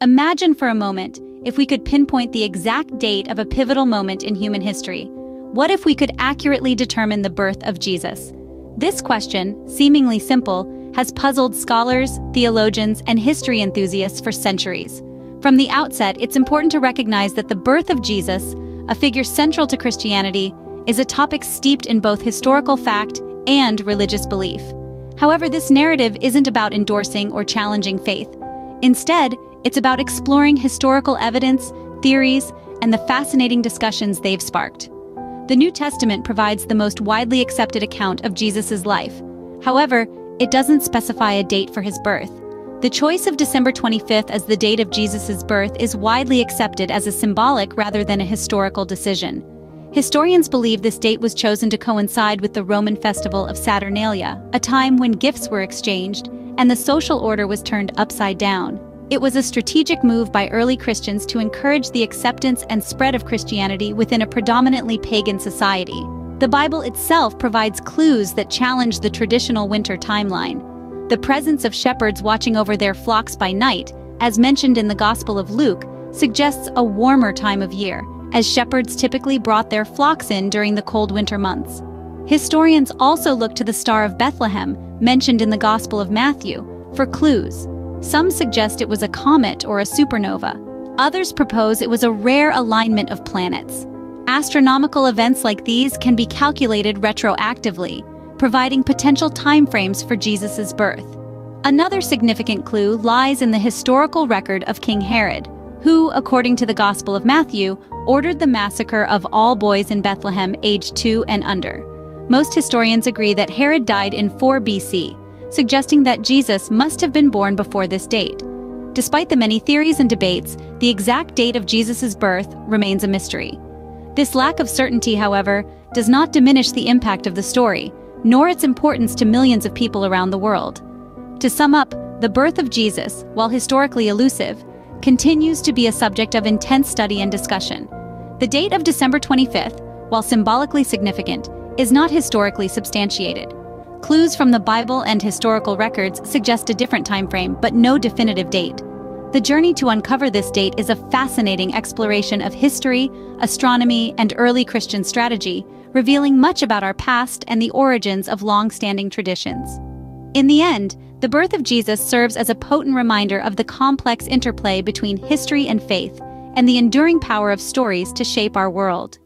Imagine for a moment if we could pinpoint the exact date of a pivotal moment in human history. What if we could accurately determine the birth of Jesus? This question, seemingly simple, has puzzled scholars, theologians, and history enthusiasts for centuries. From the outset, it's important to recognize that the birth of Jesus, a figure central to Christianity, is a topic steeped in both historical fact and religious belief. However, this narrative isn't about endorsing or challenging faith. Instead, it's about exploring historical evidence, theories, and the fascinating discussions they've sparked. The New Testament provides the most widely accepted account of Jesus' life. However, it doesn't specify a date for his birth. The choice of December 25th as the date of Jesus' birth is widely accepted as a symbolic rather than a historical decision. Historians believe this date was chosen to coincide with the Roman festival of Saturnalia, a time when gifts were exchanged and the social order was turned upside down. It was a strategic move by early Christians to encourage the acceptance and spread of Christianity within a predominantly pagan society. The Bible itself provides clues that challenge the traditional winter timeline. The presence of shepherds watching over their flocks by night, as mentioned in the Gospel of Luke, suggests a warmer time of year, as shepherds typically brought their flocks in during the cold winter months. Historians also look to the Star of Bethlehem, mentioned in the Gospel of Matthew, for clues. Some suggest it was a comet or a supernova. Others propose it was a rare alignment of planets. Astronomical events like these can be calculated retroactively, providing potential timeframes for Jesus' birth. Another significant clue lies in the historical record of King Herod, who, according to the Gospel of Matthew, ordered the massacre of all boys in Bethlehem aged 2 and under. Most historians agree that Herod died in 4 BC, suggesting that Jesus must have been born before this date. Despite the many theories and debates, the exact date of Jesus' birth remains a mystery. This lack of certainty, however, does not diminish the impact of the story, nor its importance to millions of people around the world. To sum up, the birth of Jesus, while historically elusive, continues to be a subject of intense study and discussion. The date of December 25th, while symbolically significant, is not historically substantiated. Clues from the Bible and historical records suggest a different time frame, but no definitive date. The journey to uncover this date is a fascinating exploration of history, astronomy, and early Christian strategy, revealing much about our past and the origins of long-standing traditions. In the end, the birth of Jesus serves as a potent reminder of the complex interplay between history and faith, and the enduring power of stories to shape our world.